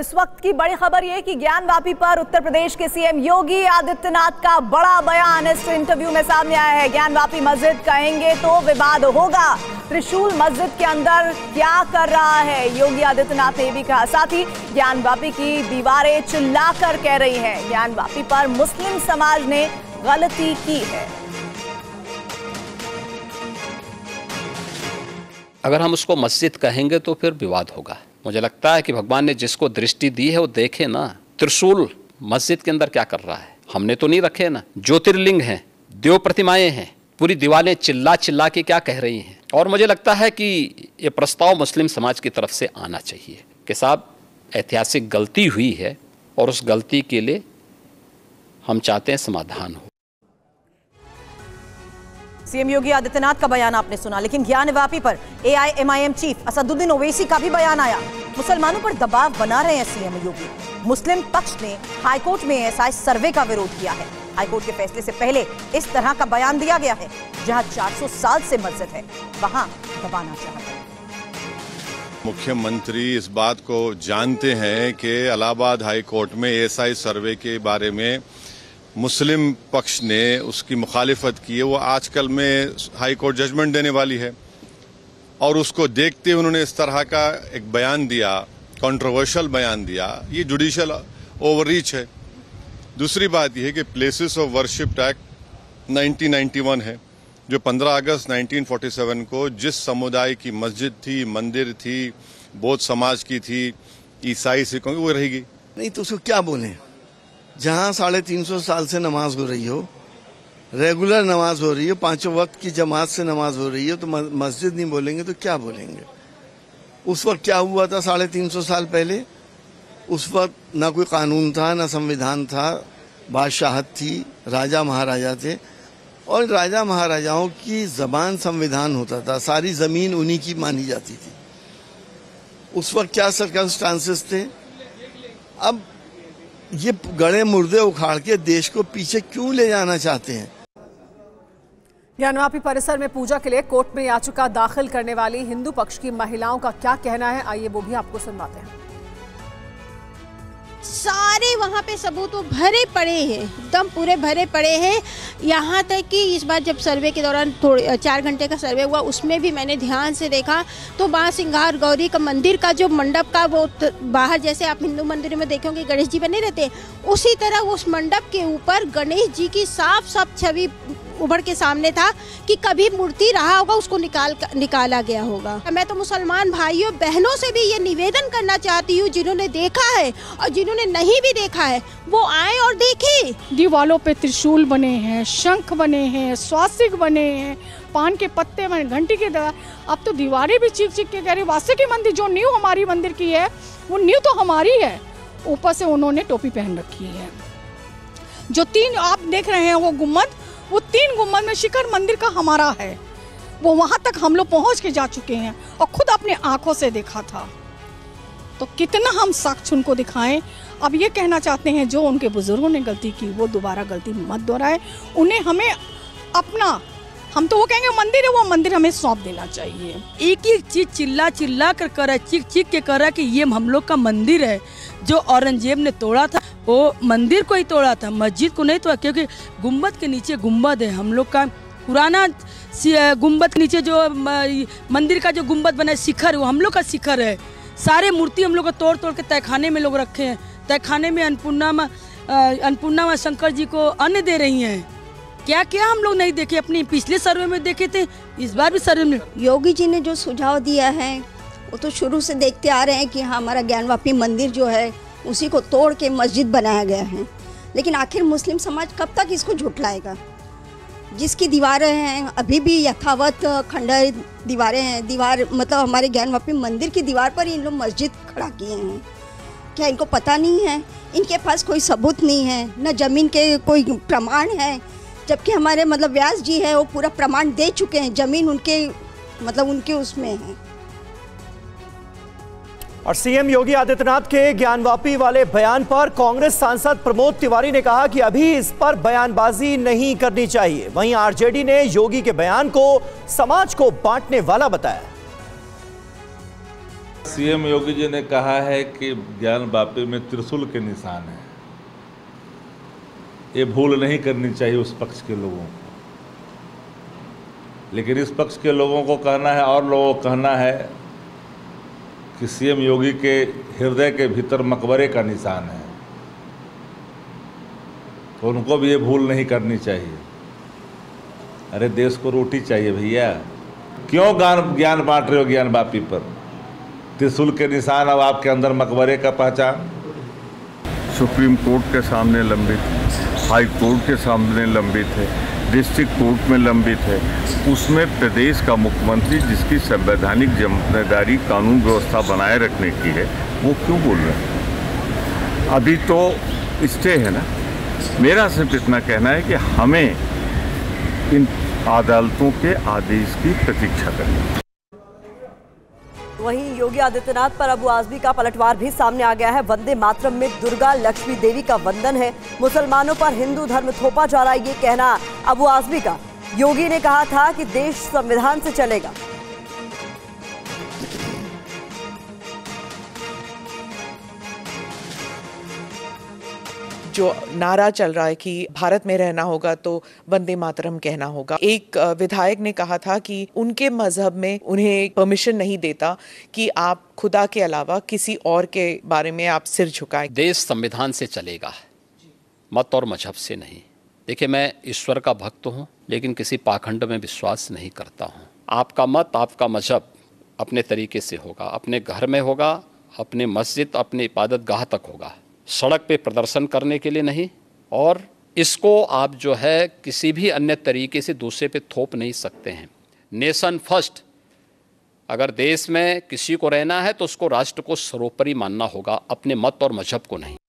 इस वक्त की बड़ी खबर यह कि ज्ञानवापी पर उत्तर प्रदेश के सीएम योगी आदित्यनाथ का बड़ा बयान इस इंटरव्यू में सामने आया है। ज्ञानवापी मस्जिद कहेंगे तो विवाद होगा, त्रिशूल मस्जिद के अंदर क्या कर रहा है, योगी आदित्यनाथ ने भी कहा। साथ ही ज्ञानवापी की दीवारें चिल्लाकर कह रही हैं ज्ञानवापी पर मुस्लिम समाज ने गलती की है। अगर हम उसको मस्जिद कहेंगे तो फिर विवाद होगा। मुझे लगता है कि भगवान ने जिसको दृष्टि दी है वो देखे ना, त्रिशूल मस्जिद के अंदर क्या कर रहा है, हमने तो नहीं रखे ना। ज्योतिर्लिंग हैं, देव प्रतिमाएं हैं, पूरी दीवारें चिल्ला चिल्ला के क्या कह रही हैं। और मुझे लगता है कि ये प्रस्ताव मुस्लिम समाज की तरफ से आना चाहिए कि साहब ऐतिहासिक गलती हुई है और उस गलती के लिए हम चाहते हैं समाधान हो। सीएम योगी आदित्यनाथ का बयान आपने सुना, लेकिन ज्ञानवापी पर AIMIM चीफ असदुद्दीन ओवैसी का भी बयान आया। मुसलमानों पर दबाव बना रहे हैं सीएम योगी। मुस्लिम पक्ष ने हाईकोर्ट में SI सर्वे का विरोध किया है। हाईकोर्ट के फैसले से पहले इस तरह का बयान दिया गया है। जहां 400 साल से मस्जिद है वहां दबाना चाहते हैं। मुख्यमंत्री इस बात को जानते हैं कि अलाहाबाद हाईकोर्ट में SI सर्वे के बारे में मुस्लिम पक्ष ने उसकी मुखालिफत की है। वो आजकल में हाई कोर्ट जजमेंट देने वाली है और उसको देखते हुए उन्होंने इस तरह का एक बयान दिया, कंट्रोवर्शियल बयान दिया। ये जुडिशियल ओवररीच है। दूसरी बात यह है कि प्लेसेस ऑफ वर्शिप एक्ट 1991 है, जो 15 अगस्त 1947 को जिस समुदाय की मस्जिद थी, मंदिर थी, बौद्ध समाज की थी, ईसाई सिखों की, वो रहेगी नहीं। तो उसको क्या बोलें, जहाँ 350 साल से नमाज हो रही हो, रेगुलर नमाज हो रही हो, पांचों वक्त की जमात से नमाज हो रही हो, तो मस्जिद नहीं बोलेंगे तो क्या बोलेंगे। उस वक्त क्या हुआ था 350 साल पहले? उस वक्त ना कोई कानून था, ना संविधान था, बादशाहत थी, राजा महाराजा थे और राजा महाराजाओं की जबान संविधान होता था। सारी ज़मीन उन्हीं की मानी जाती थी। उस वक्त क्या सर्कमस्टांसेस थे। अब ये गड़े मुर्दे उखाड़ के देश को पीछे क्यों ले जाना चाहते हैं। ज्ञानवापी परिसर में पूजा के लिए कोर्ट में याचिका दाखिल करने वाली हिंदू पक्ष की महिलाओं का क्या कहना है, आइए वो भी आपको सुनवाते हैं। सारे वहाँ पे सबूतों भरे पड़े हैं, एकदम पूरे भरे पड़े हैं। यहाँ तक कि इस बार जब सर्वे के दौरान थोड़े 4 घंटे का सर्वे हुआ, उसमें भी मैंने ध्यान से देखा तो माँ श्रृंगार गौरी का मंदिर का जो मंडप का वो बाहर, जैसे आप हिंदू मंदिर में देखोगे गणेश जी बने रहते, उसी तरह उस मंडप के ऊपर गणेश जी की साफ साफ छवि उभर के सामने था कि कभी मूर्ति रहा होगा, उसको निकाला गया होगा। मैं तो मुसलमान भाइयों बहनों से भी ये निवेदन करना चाहती हूँ, जिन्होंने देखा है और जिन्होंने नहीं भी देखा है वो आए और देखें। दीवालों पे त्रिशूल बने हैं, शंख बने हैं, स्वास्तिक बने हैं, पान के पत्ते बने, घंटी के दर। अब तो दीवारें भी चीख चीख के कह रही वास्ते की मंदिर, जो नींव हमारी मंदिर की है वो नींव तो हमारी है। ऊपर से उन्होंने टोपी पहन रखी है। जो 3 आप देख रहे हैं वो गुम्बद, वो 3 गुम्बद में शिखर मंदिर का हमारा है। वो वहाँ तक हम लोग पहुँच के जा चुके हैं और खुद अपने आंखों से देखा था। तो कितना हम साक्ष्य उनको दिखाएं। अब ये कहना चाहते हैं जो उनके बुजुर्गों ने गलती की वो दोबारा गलती मत दोहराए। उन्हें हमें अपना, हम तो वो कहेंगे मंदिर है, वो मंदिर हमें सौंप देना चाहिए। एक एक चीज चिल्ला चिल्ला कर कर रहा है, चीख चीख के कर रहा है कि ये हम लोग का मंदिर है। जो औरंगजेब ने तोड़ा था वो मंदिर को ही तोड़ा था, मस्जिद को नहीं तोड़ा, क्योंकि गुम्बद के नीचे गुम्बद है हम लोग का पुराना। गुम्बद के नीचे जो मंदिर का जो गुम्बद बना है शिखर, वो हम लोग का शिखर है। सारे मूर्ति हम लोग को तोड़ तोड़ के तहखाने में लोग रखे हैं। तहखाने में अन्नपूर्णा माँ शंकर जी को अन्न दे रही हैं। क्या क्या हम लोग नहीं देखे, अपने पिछले सर्वे में देखे थे, इस बार भी सर्वे में। योगी जी ने जो सुझाव दिया है वो तो शुरू से देखते आ रहे हैं कि हाँ, हमारा ज्ञानवापी मंदिर जो है उसी को तोड़ के मस्जिद बनाया गया है। लेकिन आखिर मुस्लिम समाज कब तक इसको झुठलाएगा? जिसकी दीवारें हैं अभी भी यथावत खंडित दीवारें हैं, दीवार मतलब हमारे ज्ञानवापी मंदिर की दीवार पर इन लोग मस्जिद खड़ा किए हैं। क्या इनको पता नहीं है? इनके पास कोई सबूत नहीं है, न जमीन के कोई प्रमाण है। जबकि हमारे मतलब व्यास जी है वो पूरा प्रमाण दे चुके हैं, जमीन उनके मतलब उनके उसमें है। और सीएम योगी आदित्यनाथ के ज्ञानवापी वाले बयान पर कांग्रेस सांसद प्रमोद तिवारी ने कहा कि अभी इस पर बयानबाजी नहीं करनी चाहिए। वहीं आरजेडी ने योगी के बयान को समाज को बांटने वाला बताया। सीएम योगी जी ने कहा है कि ज्ञानवापी में त्रिशूल के निशान हैं। ये भूल नहीं करनी चाहिए उस पक्ष के लोगों को, लेकिन इस पक्ष के लोगों को कहना है और लोगों को कहना है कि सीएम योगी के हृदय के भीतर मकबरे का निशान है, तो उनको भी ये भूल नहीं करनी चाहिए। अरे देश को रोटी चाहिए भैया, क्यों ज्ञान बांट रहे हो ज्ञानवापी पर? त्रिशूल के निशान अब आपके अंदर मकबरे का पहचान। सुप्रीम कोर्ट के सामने लंबित, हाई कोर्ट के सामने लंबित है, डिस्ट्रिक्ट कोर्ट में लंबित है, उसमें प्रदेश का मुख्यमंत्री जिसकी संवैधानिक जिम्मेदारी कानून व्यवस्था बनाए रखने की है, वो क्यों बोल रहे हैं? अभी तो स्टे है ना। मेरा सिर्फ इतना कहना है कि हमें इन अदालतों के आदेश की प्रतीक्षा करनी। वहीं योगी आदित्यनाथ पर अबू आजमी का पलटवार भी सामने आ गया है। वंदे मातरम में दुर्गा लक्ष्मी देवी का वंदन है, मुसलमानों पर हिंदू धर्म थोपा जा रहा है, ये कहना अबू आजमी का। योगी ने कहा था कि देश संविधान से चलेगा। जो नारा चल रहा है कि भारत में रहना होगा तो वंदे मातरम कहना होगा, एक विधायक ने कहा था कि उनके मजहब में उन्हें परमिशन नहीं देता कि आप खुदा के अलावा किसी और के बारे में आप सिर झुकाएं। देश संविधान से चलेगा, मत और मजहब से नहीं। देखिए, मैं ईश्वर का भक्त हूँ, लेकिन किसी पाखंड में विश्वास नहीं करता हूँ। आपका मत, आपका मजहब अपने तरीके से होगा, अपने घर में होगा, अपने मस्जिद, अपने इबादत गाह तक होगा, सड़क पे प्रदर्शन करने के लिए नहीं। और इसको आप जो है किसी भी अन्य तरीके से दूसरे पे थोप नहीं सकते हैं। नेशन फर्स्ट, अगर देश में किसी को रहना है तो उसको राष्ट्र को सर्वोपरि मानना होगा, अपने मत और मजहब को नहीं।